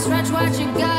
stretch what you got.